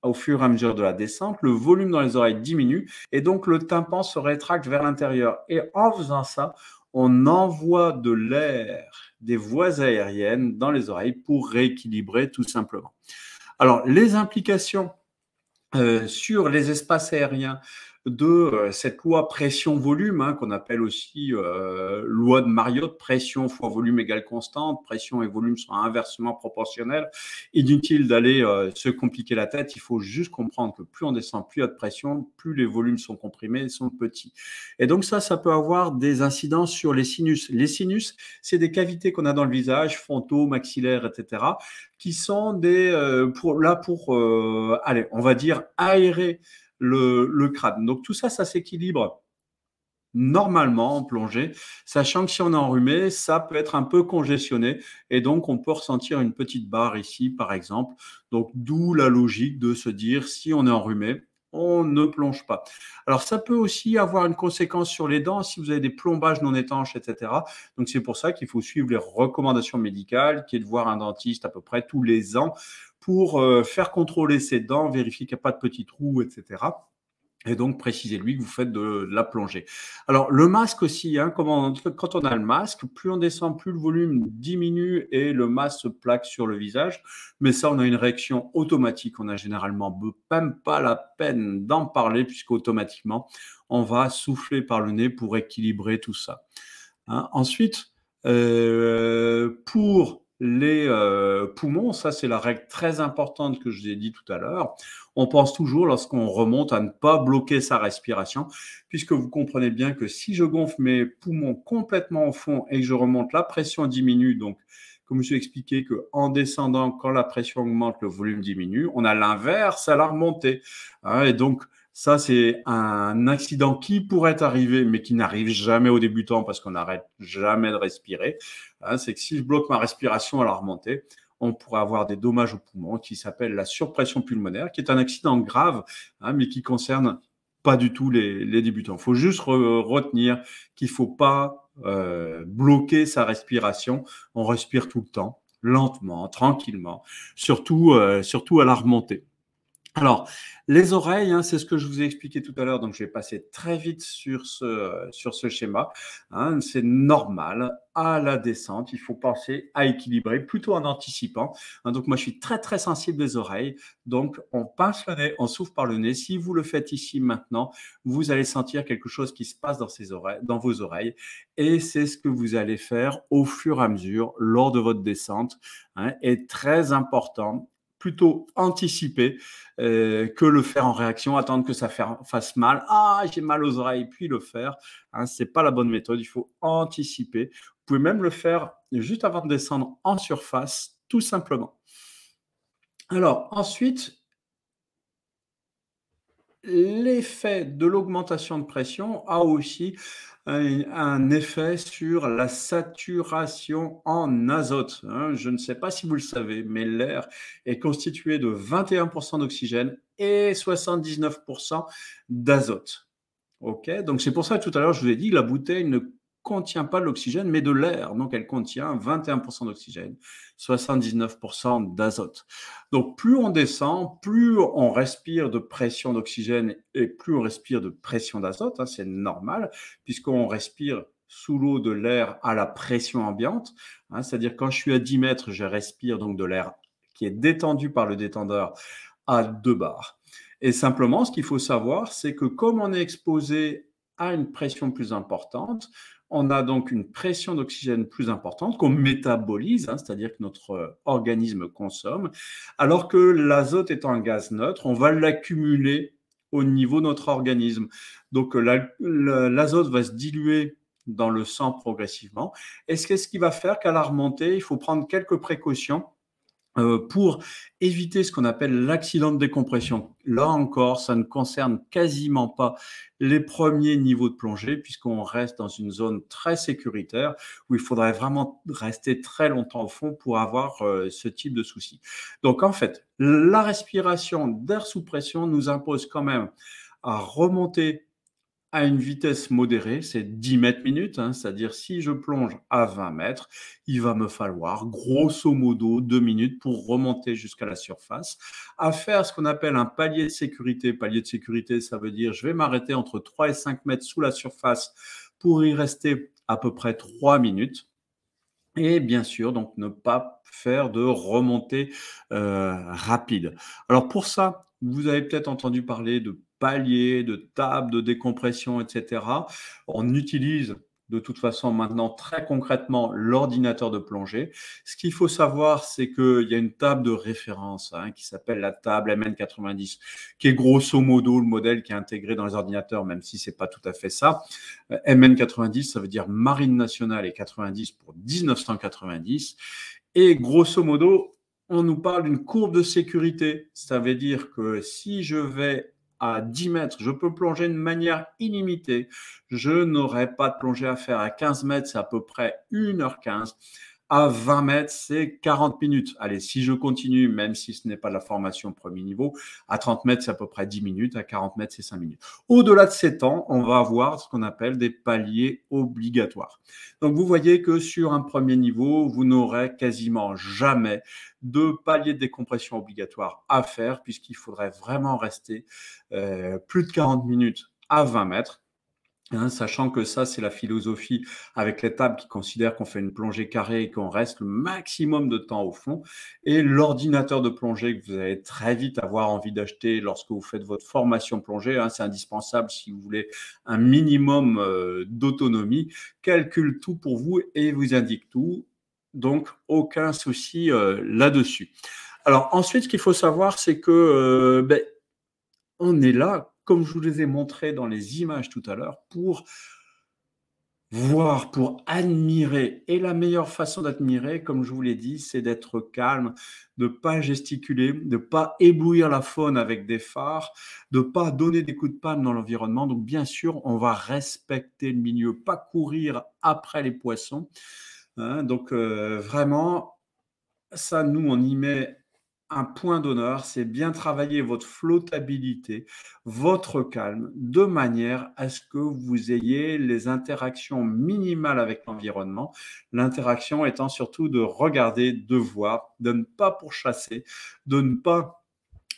au fur et à mesure de la descente, le volume dans les oreilles diminue et donc le tympan se rétracte vers l'intérieur. Et en faisant ça, on envoie de l'air, des voies aériennes dans les oreilles pour rééquilibrer tout simplement. Alors, les implications euh, sur les espaces aériens de euh, cette loi pression-volume, hein, qu'on appelle aussi euh, loi de Mariotte, pression fois volume égale constante, pression et volume sont inversement proportionnels. Inutile d'aller euh, se compliquer la tête, il faut juste comprendre que plus on descend, plus il y a de pression, plus les volumes sont comprimés, sont petits. Et donc ça, ça peut avoir des incidences sur les sinus. Les sinus, c'est des cavités qu'on a dans le visage, frontaux, maxillaires, et cetera, qui sont des, euh, pour, là pour, euh, allez, on va dire aérer le, le crâne. Donc tout ça, ça s'équilibre normalement en plongée, sachant que si on est enrhumé, ça peut être un peu congestionné et donc on peut ressentir une petite barre ici, par exemple. Donc d'où la logique de se dire si on est enrhumé, on ne plonge pas. Alors, ça peut aussi avoir une conséquence sur les dents si vous avez des plombages non étanches, et cetera. Donc, c'est pour ça qu'il faut suivre les recommandations médicales, qui est de voir un dentiste à peu près tous les ans pour euh, faire contrôler ses dents, vérifier qu'il n'y a pas de petits trous, et cetera. Et donc, précisez-lui que vous faites de, de la plongée. Alors, le masque aussi, hein, comme on, quand on a le masque, plus on descend, plus le volume diminue et le masque se plaque sur le visage. Mais ça, on a une réaction automatique. On n'a généralement même pas la peine d'en parler puisqu'automatiquement, on va souffler par le nez pour équilibrer tout ça. Hein. Ensuite, euh, pour... les euh, poumons, ça c'est la règle très importante que je vous ai dit tout à l'heure. On pense toujours lorsqu'on remonte à ne pas bloquer sa respiration, puisque vous comprenez bien que si je gonfle mes poumons complètement au fond et que je remonte, la pression diminue. Donc, comme je vous ai expliqué qu'en descendant, quand la pression augmente, le volume diminue, on a l'inverse à la remontée. Hein, et donc, ça, c'est un accident qui pourrait arriver, mais qui n'arrive jamais aux débutants parce qu'on n'arrête jamais de respirer. Hein, c'est que si je bloque ma respiration à la remontée, on pourrait avoir des dommages aux poumons qui s'appelle la surpression pulmonaire, qui est un accident grave, hein, mais qui concerne pas du tout les, les débutants. Il faut juste re retenir qu'il ne faut pas euh, bloquer sa respiration. On respire tout le temps, lentement, tranquillement, surtout, euh, surtout à la remontée. Alors, les oreilles, hein, c'est ce que je vous ai expliqué tout à l'heure, donc je vais passer très vite sur ce, sur ce schéma. Hein, c'est normal, à la descente, il faut penser à équilibrer, plutôt en anticipant. Hein, donc moi, je suis très, très sensible des oreilles. Donc, on pince le nez, on souffle par le nez. Si vous le faites ici maintenant, vous allez sentir quelque chose qui se passe dans, ses oreilles, dans vos oreilles. Et c'est ce que vous allez faire au fur et à mesure lors de votre descente. Hein, et très important, plutôt anticiper euh, que le faire en réaction, attendre que ça fasse mal. Ah, j'ai mal aux oreilles, puis le faire. Hein, ce n'est pas la bonne méthode, il faut anticiper. Vous pouvez même le faire juste avant de descendre en surface, tout simplement. Alors, ensuite, l'effet de l'augmentation de pression a aussi un, un effet sur la saturation en azote. Hein, je ne sais pas si vous le savez, mais l'air est constitué de vingt et un pour cent d'oxygène et soixante-dix-neuf pour cent d'azote. Okay, donc c'est pour ça que tout à l'heure, je vous ai dit que la bouteille ne contient pas de l'oxygène, mais de l'air. Donc, elle contient vingt et un pour cent d'oxygène, soixante-dix-neuf pour cent d'azote. Donc, plus on descend, plus on respire de pression d'oxygène et plus on respire de pression d'azote. Hein, c'est normal, puisqu'on respire sous l'eau de l'air à la pression ambiante. Hein, c'est-à-dire, quand je suis à dix mètres, je respire donc de l'air qui est détendu par le détendeur à deux bars. Et simplement, ce qu'il faut savoir, c'est que comme on est exposé à une pression plus importante, on a donc une pression d'oxygène plus importante qu'on métabolise, hein, c'est-à-dire que notre organisme consomme, alors que l'azote étant un gaz neutre, on va l'accumuler au niveau de notre organisme. Donc, l'azote va se diluer dans le sang progressivement. Et c'est ce qui va faire qu'à la remontée, il faut prendre quelques précautions pour éviter ce qu'on appelle l'accident de décompression. Là encore, ça ne concerne quasiment pas les premiers niveaux de plongée puisqu'on reste dans une zone très sécuritaire où il faudrait vraiment rester très longtemps au fond pour avoir euh, ce type de souci. Donc en fait, la respiration d'air sous pression nous impose quand même à remonter à une vitesse modérée, c'est dix mètres minute, hein, c'est-à-dire si je plonge à vingt mètres, il va me falloir grosso modo deux minutes pour remonter jusqu'à la surface, à faire ce qu'on appelle un palier de sécurité. Palier de sécurité, ça veut dire je vais m'arrêter entre trois et cinq mètres sous la surface pour y rester à peu près trois minutes. Et bien sûr, donc ne pas faire de remontée euh, rapide. Alors pour ça, vous avez peut-être entendu parler de paliers, de tables, de décompression, et cetera. On utilise de toute façon maintenant très concrètement l'ordinateur de plongée. Ce qu'il faut savoir, c'est qu'il y a une table de référence hein, qui s'appelle la table M N quatre-vingt-dix, qui est grosso modo le modèle qui est intégré dans les ordinateurs, même si c'est pas tout à fait ça. M N quatre-vingt-dix, ça veut dire Marine Nationale, et quatre-vingt-dix pour mille neuf cent quatre-vingt-dix. Et grosso modo, on nous parle d'une courbe de sécurité. Ça veut dire que si je vais à dix mètres, je peux plonger de manière illimitée. Je n'aurai pas de plongée à faire. À quinze mètres, c'est à peu près une heure quinze. À vingt mètres, c'est quarante minutes. Allez, si je continue, même si ce n'est pas la formation premier niveau, à trente mètres, c'est à peu près dix minutes. À quarante mètres, c'est cinq minutes. Au-delà de ces temps, on va avoir ce qu'on appelle des paliers obligatoires. Donc, vous voyez que sur un premier niveau, vous n'aurez quasiment jamais de paliers de décompression obligatoire à faire, puisqu'il faudrait vraiment rester euh, plus de quarante minutes à vingt mètres. Hein, sachant que ça, c'est la philosophie avec les tables qui considèrent qu'on fait une plongée carrée et qu'on reste le maximum de temps au fond. Et l'ordinateur de plongée que vous allez très vite avoir envie d'acheter lorsque vous faites votre formation plongée, hein, c'est indispensable si vous voulez un minimum euh, d'autonomie, calcule tout pour vous et vous indique tout. Donc, aucun souci euh, là-dessus. Alors ensuite, ce qu'il faut savoir, c'est que euh, ben, on est là, comme je vous les ai montrés dans les images tout à l'heure, pour voir, pour admirer. Et la meilleure façon d'admirer, comme je vous l'ai dit, c'est d'être calme, de ne pas gesticuler, de ne pas éblouir la faune avec des phares, de ne pas donner des coups de palme dans l'environnement. Donc, bien sûr, on va respecter le milieu, pas courir après les poissons. Hein, donc, euh, vraiment, ça, nous, on y met un point d'honneur, c'est bien travailler votre flottabilité, votre calme, de manière à ce que vous ayez les interactions minimales avec l'environnement. L'interaction étant surtout de regarder, de voir, de ne pas pourchasser, de ne pas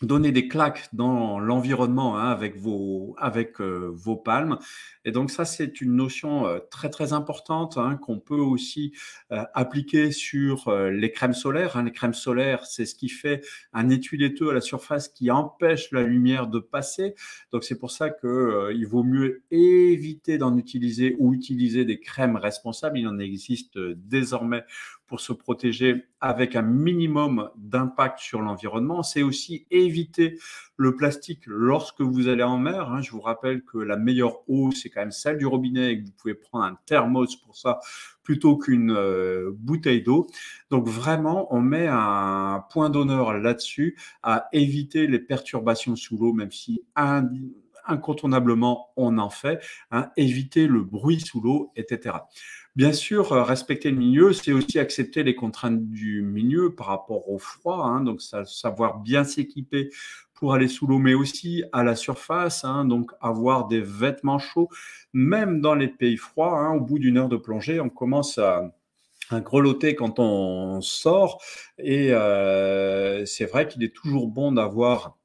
donner des claques dans l'environnement hein, avec vos, avec euh, vos palmes. Et donc ça, c'est une notion euh, très, très importante hein, qu'on peut aussi euh, appliquer sur euh, les crèmes solaires. Hein. Les crèmes solaires, c'est ce qui fait un étui laiteux à la surface qui empêche la lumière de passer. Donc c'est pour ça qu'il euh, vaut mieux éviter d'en utiliser ou utiliser des crèmes responsables. Il en existe euh, désormais pour se protéger avec un minimum d'impact sur l'environnement. C'est aussi éviter le plastique lorsque vous allez en mer. Je vous rappelle que la meilleure eau, c'est quand même celle du robinet et que vous pouvez prendre un thermos pour ça plutôt qu'une bouteille d'eau. Donc vraiment, on met un point d'honneur là-dessus à éviter les perturbations sous l'eau, même si un... incontournablement, on en fait, hein, éviter le bruit sous l'eau, et cetera. Bien sûr, respecter le milieu, c'est aussi accepter les contraintes du milieu par rapport au froid, hein, donc savoir bien s'équiper pour aller sous l'eau, mais aussi à la surface, hein, donc avoir des vêtements chauds, même dans les pays froids, hein, au bout d'une heure de plongée, on commence à grelotter quand on sort, et euh, c'est vrai qu'il est toujours bon d'avoir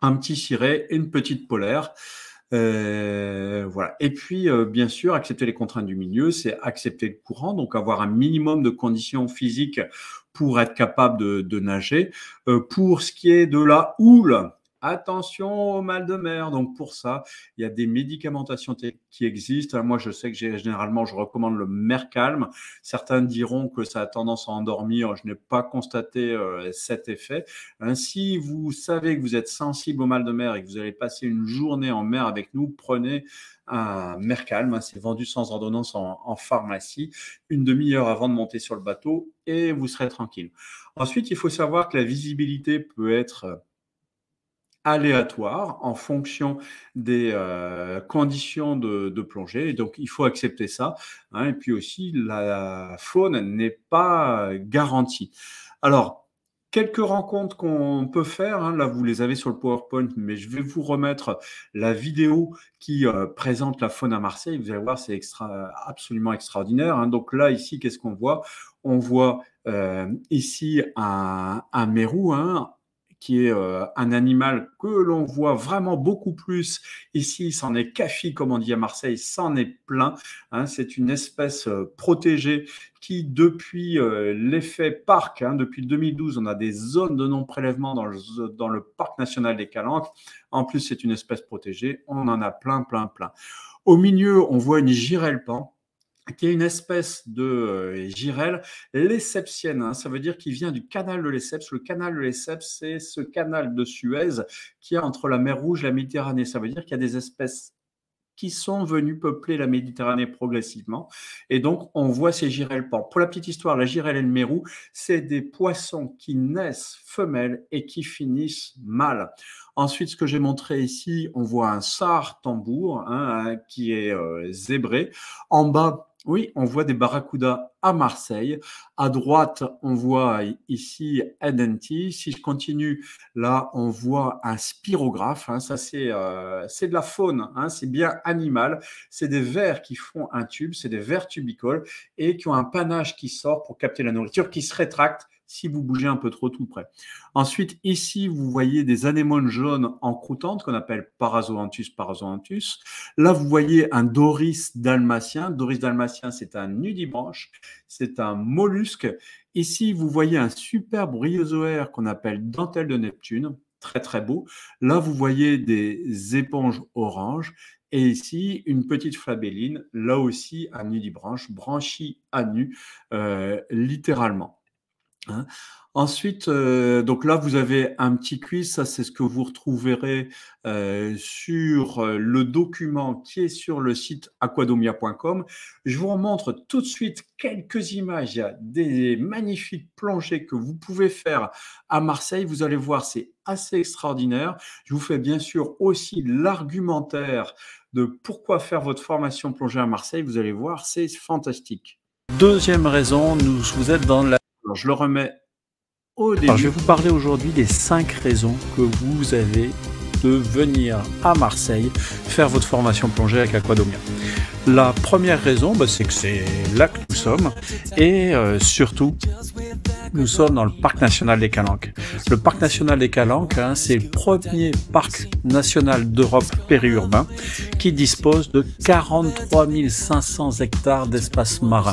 un petit ciré et une petite polaire. Euh, voilà. Et puis, euh, bien sûr, accepter les contraintes du milieu, c'est accepter le courant, donc avoir un minimum de conditions physiques pour être capable de, de nager. Euh, pour ce qui est de la houle, attention au mal de mer. Donc, pour ça, il y a des médicamentations qui existent. Moi, je sais que généralement, je recommande le Mercalme. Certains diront que ça a tendance à endormir. Je n'ai pas constaté euh, cet effet. Hein, si vous savez que vous êtes sensible au mal de mer et que vous allez passer une journée en mer avec nous, prenez un Mercalme. Hein, c'est vendu sans ordonnance en, en pharmacie, une demi-heure avant de monter sur le bateau et vous serez tranquille. Ensuite, il faut savoir que la visibilité peut être Euh, aléatoire en fonction des euh, conditions de, de plongée. Et donc, il faut accepter ça. Hein. Et puis aussi, la faune n'est pas garantie. Alors, quelques rencontres qu'on peut faire. Hein. Là, vous les avez sur le PowerPoint, mais je vais vous remettre la vidéo qui euh, présente la faune à Marseille. Vous allez voir, c'est extra, absolument extraordinaire. Hein. Donc là, ici, qu'est-ce qu'on voit ? On voit euh, ici un, un mérou, hein, qui est euh, un animal que l'on voit vraiment beaucoup plus ici, c'en est Kafi, comme on dit à Marseille, c'en est plein. Hein, c'est une espèce euh, protégée qui, depuis euh, l'effet parc, hein, depuis deux mille douze, on a des zones de non-prélèvement dans le, dans le Parc National des Calanques. En plus, c'est une espèce protégée, on en a plein, plein, plein. Au milieu, on voit une girelle pan, qui est une espèce de euh, girelle lessepsienne. Hein, ça veut dire qu'il vient du canal de Lesseps. Le canal de Lesseps, c'est ce canal de Suez qui est entre la mer Rouge et la Méditerranée. Ça veut dire qu'il y a des espèces qui sont venues peupler la Méditerranée progressivement. Et donc, on voit ces girelles pans. Pour la petite histoire, la girelle et le mérou, c'est des poissons qui naissent femelles et qui finissent mâles. Ensuite, ce que j'ai montré ici, on voit un sar tambour hein, qui est euh, zébré. En bas, oui, on voit des barracudas à Marseille. À droite, on voit ici N N T. Si je continue, là, on voit un spirographe. Hein, ça, c'est euh, de la faune. Hein, c'est bien animal. C'est des vers qui font un tube. C'est des vers tubicoles et qui ont un panache qui sort pour capter la nourriture, qui se rétracte si vous bougez un peu trop tout près. Ensuite, ici, vous voyez des anémones jaunes encroutantes qu'on appelle Parazoanthus, Parazoanthus. Là, vous voyez un Doris dalmatien. Doris dalmatien, c'est un nudibranche, c'est un mollusque. Ici, vous voyez un superbe bryozoaire qu'on appelle dentelle de Neptune, très, très beau. Là, vous voyez des éponges oranges. Et ici, une petite flabelline, là aussi, un nudibranche, branchie à nu, euh, littéralement. Hein. Ensuite, euh, donc là, vous avez un petit quiz. Ça, c'est ce que vous retrouverez euh, sur le document qui est sur le site aquadomia point com. Je vous montre tout de suite quelques images. Il y a des magnifiques plongées que vous pouvez faire à Marseille. Vous allez voir, c'est assez extraordinaire. Je vous fais bien sûr aussi l'argumentaire de pourquoi faire votre formation plongée à Marseille. Vous allez voir, c'est fantastique. Deuxième raison, nous, vous êtes dans la... Alors, je le remets au début. Alors, je vais vous parler aujourd'hui des cinq raisons que vous avez de venir à Marseille faire votre formation plongée avec Aquadomia. La première raison, bah, c'est que c'est là que nous sommes et euh, surtout, nous sommes dans le Parc National des Calanques. Le Parc National des Calanques, hein, c'est le premier parc national d'Europe périurbain qui dispose de quarante-trois mille cinq cents hectares d'espace marin.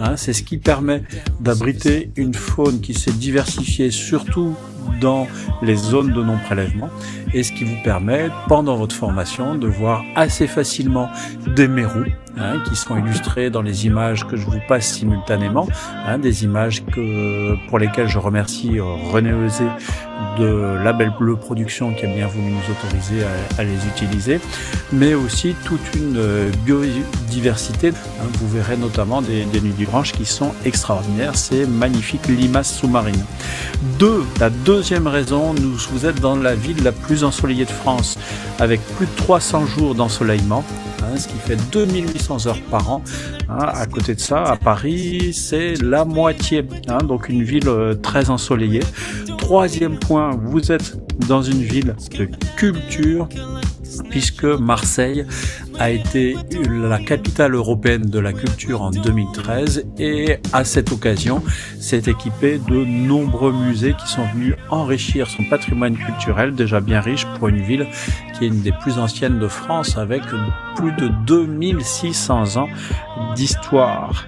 Hein, c'est ce qui permet d'abriter une faune qui s'est diversifiée surtout dans les zones de non-prélèvement et ce qui vous permet, pendant votre formation, de voir assez facilement des mérous hein, qui sont illustrés dans les images que je vous passe simultanément, hein, des images que, pour lesquelles je remercie euh, René Heuzey de la Belle Bleu Production qui a bien voulu nous autoriser à, à les utiliser, mais aussi toute une euh, biodiversité. Hein, vous verrez notamment des, des nudibranches qui sont extraordinaires, ces magnifiques limaces sous-marines. Deux, la deuxième raison, nous, vous êtes dans la ville la plus ensoleillée de France, avec plus de trois cents jours d'ensoleillement, hein, ce qui fait deux mille huit cents heures par an. Hein, à côté de ça, à Paris, c'est la moitié, hein, donc une ville euh, très ensoleillée. Troisième point, vous êtes dans une ville de culture, puisque Marseille a été la capitale européenne de la culture en deux mille treize et à cette occasion s'est équipée de nombreux musées qui sont venus enrichir son patrimoine culturel déjà bien riche pour une ville qui est une des plus anciennes de France avec plus de deux mille six cents ans d'histoire.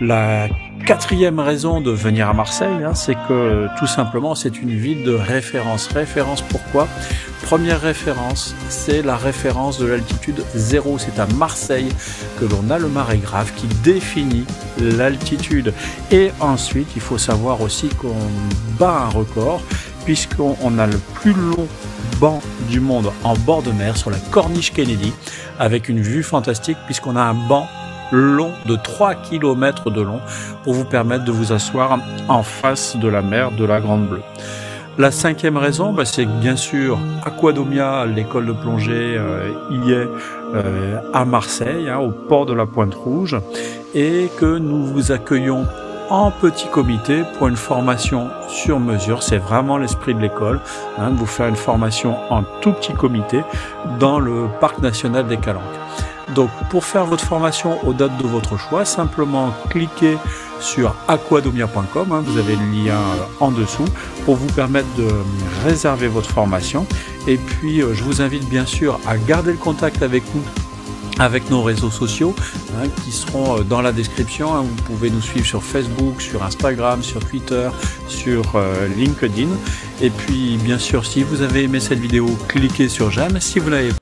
La quatrième raison de venir à Marseille, hein, c'est que tout simplement c'est une ville de référence. Référence pourquoi ? Première référence, c'est la référence de l'altitude zéro. C'est à Marseille que l'on a le marégraphe qui définit l'altitude. Et ensuite, il faut savoir aussi qu'on bat un record puisqu'on a le plus long banc du monde en bord de mer sur la corniche Kennedy avec une vue fantastique puisqu'on a un banc long de trois kilomètres de long pour vous permettre de vous asseoir en face de la mer de la Grande Bleue. La cinquième raison, bah, c'est que bien sûr, Aquadomia, l'école de plongée, euh, y est euh, à Marseille, hein, au port de la Pointe Rouge, et que nous vous accueillons en petit comité pour une formation sur mesure. C'est vraiment l'esprit de l'école, hein, de vous faire une formation en tout petit comité dans le Parc National des Calanques. Donc pour faire votre formation aux dates de votre choix, simplement cliquez sur aquadomia point com, hein, vous avez le lien euh, en dessous pour vous permettre de réserver votre formation. Et puis euh, je vous invite bien sûr à garder le contact avec nous, avec nos réseaux sociaux hein, qui seront euh, dans la description. Hein, vous pouvez nous suivre sur Facebook, sur Instagram, sur Twitter, sur euh, LinkedIn. Et puis bien sûr, si vous avez aimé cette vidéo, cliquez sur j'aime. Si vous l'avez pas,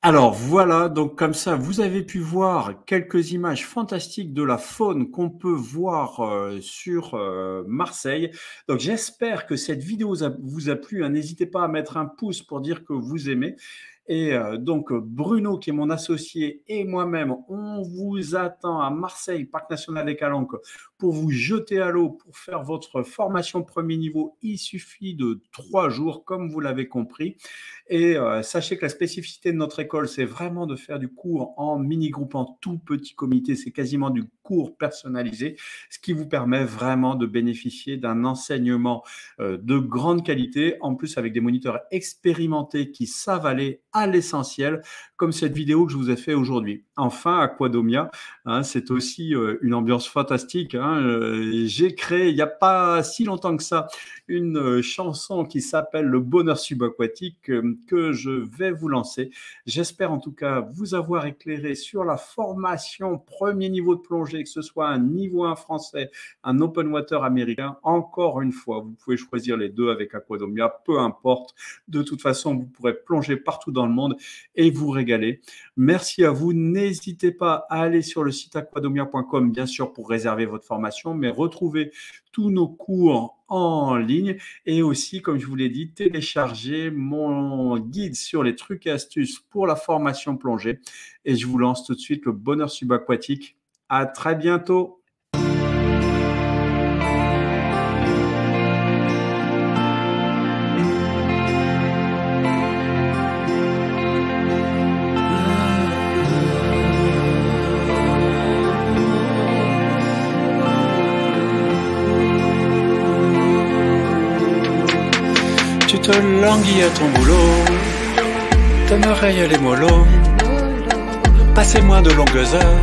alors voilà, donc comme ça, vous avez pu voir quelques images fantastiques de la faune qu'on peut voir euh, sur euh, Marseille. Donc j'espère que cette vidéo vous a plu. Hein. N'hésitez pas à mettre un pouce pour dire que vous aimez. Et euh, donc Bruno, qui est mon associé, et moi-même, on vous attend à Marseille, Parc National des Calanques, pour vous jeter à l'eau, pour faire votre formation premier niveau. Il suffit de trois jours, comme vous l'avez compris. Et euh, sachez que la spécificité de notre école, c'est vraiment de faire du cours en mini-groupe, en tout petit comité. C'est quasiment du cours personnalisé, ce qui vous permet vraiment de bénéficier d'un enseignement euh, de grande qualité, en plus avec des moniteurs expérimentés qui savent aller à l'essentiel, comme cette vidéo que je vous ai fait aujourd'hui. Enfin, Aquadomia, hein, c'est aussi euh, une ambiance fantastique. Hein, euh, j'ai créé, il n'y a pas si longtemps que ça, une euh, chanson qui s'appelle « Le bonheur subaquatique euh, » que je vais vous lancer. J'espère en tout cas vous avoir éclairé sur la formation premier niveau de plongée, que ce soit un niveau un français, un open water américain. Encore une fois, vous pouvez choisir les deux avec Aquadomia, peu importe. De toute façon, vous pourrez plonger partout dans le monde et vous régaler. Merci à vous. N'hésitez pas à aller sur le site aquadomia point com, bien sûr, pour réserver votre formation, mais retrouvez tous nos cours en ligne et aussi, comme je vous l'ai dit, télécharger mon guide sur les trucs et astuces pour la formation plongée. Et je vous lance tout de suite le bonheur subaquatique. À très bientôt. Te languis à ton boulot, ta oreille elle est mollo. Passez moins de longues heures,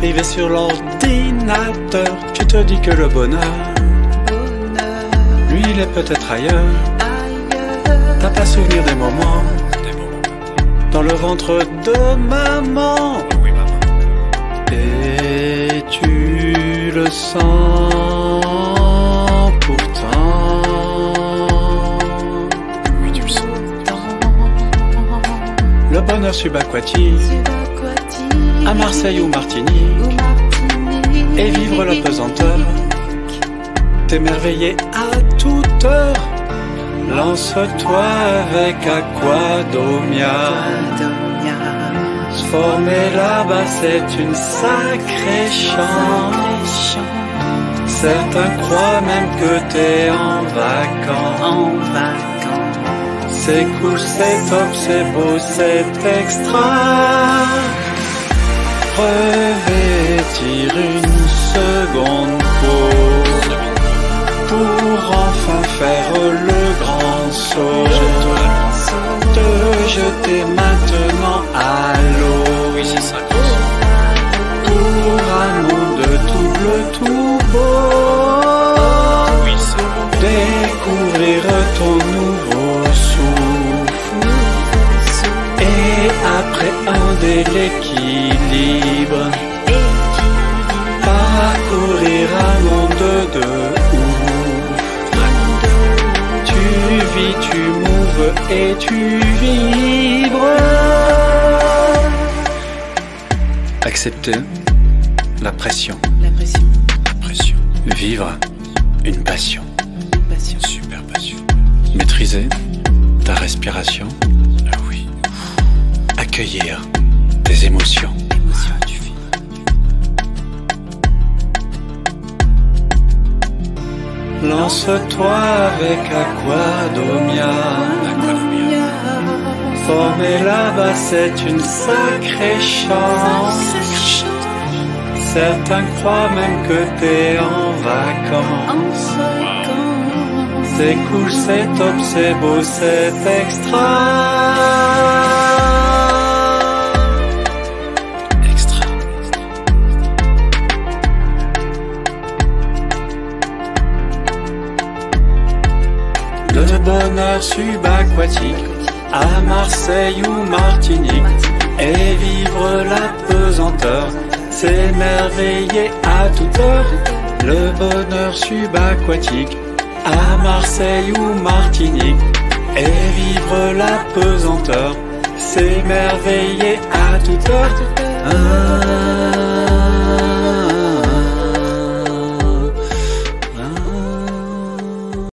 rivé sur l'ordinateur. Tu te dis que le bonheur, lui il est peut-être ailleurs. T'as pas souvenir des moments, dans le ventre de maman, et tu le sens pourtant. Le bonheur subaquatique, à Marseille ou Martinique, et vivre la pesanteur, t'émerveiller à toute heure. Lance-toi avec Aquadomia, se former là-bas c'est une sacrée chance. Certains croient même que t'es en vacances. C'est cool, c'est top, c'est beau, c'est extra. Revêtir une seconde peau pour enfin faire le grand saut. Te jeter maintenant à l'eau, oui, c'est ça. Pour un monde tout bleu, tout beau, oui, c'est découvrir ton nouveau souffle. Après un délai équilibre, parcourir un monde de ouf. Tu vis, tu mouves et tu vibres. Accepter la pression, la pression. La pression. Vivre une passion, une passion. Super passion. Maîtriser ta respiration. Accueillir tes émotions. Émotion, tu vis. Lance-toi avec Aquadomia. Aquadomia. Former là-bas, c'est une sacrée chance. Certains croient même que t'es en vacances. Wow. c'est cool, c'est top, c'est beau, c'est extra. Extra. Le bonheur subaquatique, à Marseille ou Martinique, et vivre la pesanteur, s'émerveiller à toute heure. Le bonheur subaquatique, à Marseille ou Martinique, et vivre la pesanteur, s'émerveiller à toute heure. Ah.